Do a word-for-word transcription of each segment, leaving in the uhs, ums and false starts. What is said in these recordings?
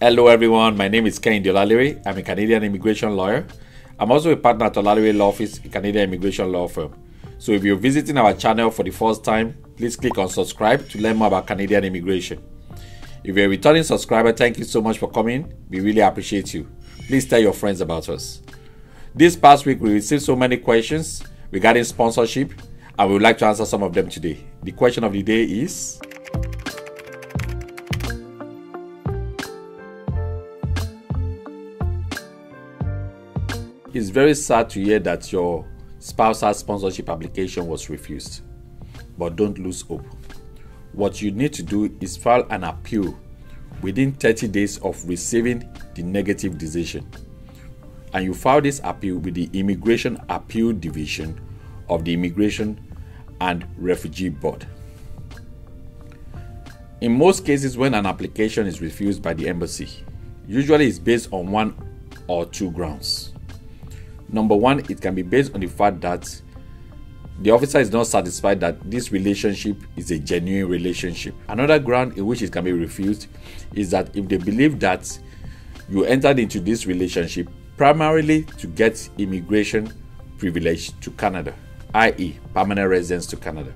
Hello everyone, my name is Kehinde Olalere. I'm a Canadian immigration lawyer. I'm also a partner at Olalere Law Office, a Canadian immigration law firm. So if you're visiting our channel for the first time, please click on subscribe to learn more about Canadian immigration. If you're a returning subscriber, thank you so much for coming. We really appreciate you. Please tell your friends about us. This past week, we received so many questions regarding sponsorship, and we would like to answer some of them today. The question of the day is: it's very sad to hear that your spouse's sponsorship application was refused, but don't lose hope. What you need to do is file an appeal within thirty days of receiving the negative decision. And you file this appeal with the Immigration Appeal Division of the Immigration and Refugee Board. In most cases, when an application is refused by the embassy, usually it's based on one or two grounds. Number one, it can be based on the fact that the officer is not satisfied that this relationship is a genuine relationship. Another ground in which it can be refused is that if they believe that you entered into this relationship primarily to get immigration privilege to Canada, that is permanent residence to Canada.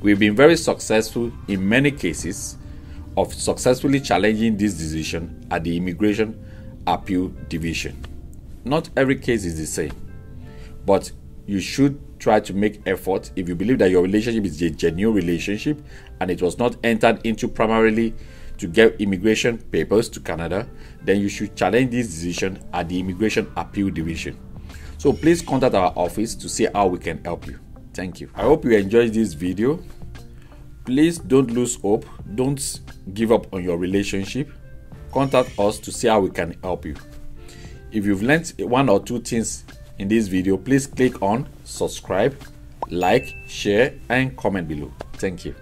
We've been very successful in many cases of successfully challenging this decision at the Immigration Appeal Division. Not every case is the same, but you should try to make effort if you believe that your relationship is a genuine relationship and it was not entered into primarily to get immigration papers to Canada, then you should challenge this decision at the Immigration Appeal Division. So please contact our office to see how we can help you. Thank you. I hope you enjoyed this video. Please don't lose hope. Don't give up on your relationship. Contact us to see how we can help you. If you've learned one or two things in this video, please click on subscribe, like, share, and comment below. Thank you.